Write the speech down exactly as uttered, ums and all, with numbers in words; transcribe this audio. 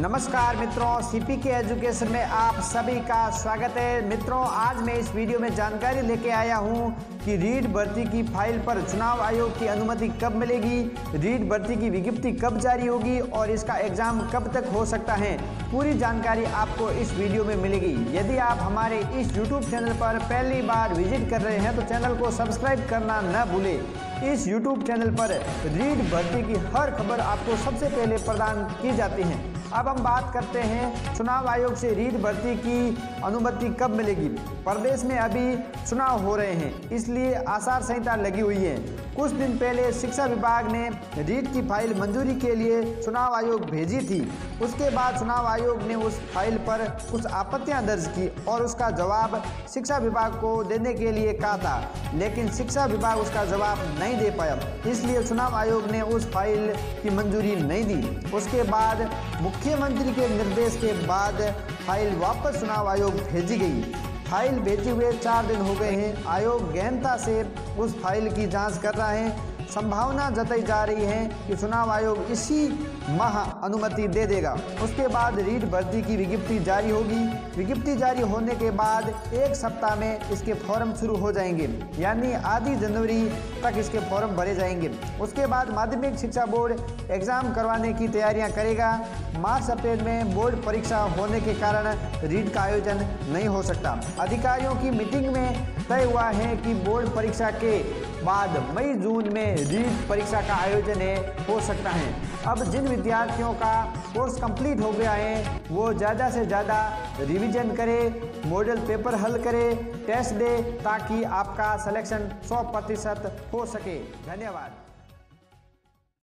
नमस्कार मित्रों, सीपी के एजुकेशन में आप सभी का स्वागत है। मित्रों, आज मैं इस वीडियो में जानकारी लेके आया हूं कि रीट भर्ती की फाइल पर चुनाव आयोग की अनुमति कब मिलेगी, रीट भर्ती की विज्ञप्ति कब जारी होगी और इसका एग्जाम कब तक हो सकता है। पूरी जानकारी आपको इस वीडियो में मिलेगी। यदि आप हमारे इस यूट्यूब चैनल पर पहली बार विजिट कर रहे हैं तो चैनल को सब्सक्राइब करना न भूलें। इस यूट्यूब चैनल पर रीट भर्ती की हर खबर आपको सबसे पहले प्रदान की जाती है। अब हम बात करते हैं चुनाव आयोग से रीट भर्ती की अनुमति कब मिलेगी। प्रदेश में अभी चुनाव हो रहे हैं, इसलिए आचार संहिता लगी हुई है। कुछ दिन पहले शिक्षा विभाग ने रीट की फाइल मंजूरी के लिए चुनाव आयोग भेजी थी। उसके बाद चुनाव आयोग ने उस फाइल पर कुछ आपत्तियां दर्ज की और उसका जवाब शिक्षा विभाग को देने के लिए कहा था, लेकिन शिक्षा विभाग उसका जवाब नहीं दे पाया, इसलिए चुनाव आयोग ने उस फाइल की मंजूरी नहीं दी। उसके बाद मुख्यमंत्री के निर्देश के बाद फाइल वापस चुनाव आयोग भेजी गई। फाइल भेजे हुए चार दिन हो गए हैं। आयोग गहनता से उस फाइल की जांच कर रहा है। संभावना जताई जा रही है कि चुनाव आयोग इसी माह अनुमति दे देगा। उसके बाद रीट भर्ती की विज्ञप्ति जारी होगी। विज्ञप्ति जारी होने के बाद एक सप्ताह में इसके फॉर्म शुरू हो जाएंगे, यानी आधी जनवरी तक इसके फॉर्म भरे जाएंगे। उसके बाद माध्यमिक शिक्षा बोर्ड एग्जाम करवाने की तैयारियां करेगा। मार्च अप्रैल में बोर्ड परीक्षा होने के कारण रीट का आयोजन नहीं हो सकता। अधिकारियों की मीटिंग में तय हुआ है कि बोर्ड परीक्षा के बाद मई जून में रीट परीक्षा का आयोजन हो सकता है। अब जिन विद्यार्थियों का कोर्स कंप्लीट हो गया है वो ज़्यादा से ज़्यादा रिवीजन करें, मॉडल पेपर हल करें, टेस्ट दें, ताकि आपका सिलेक्शन सौ प्रतिशत हो सके। धन्यवाद।